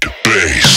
the bass.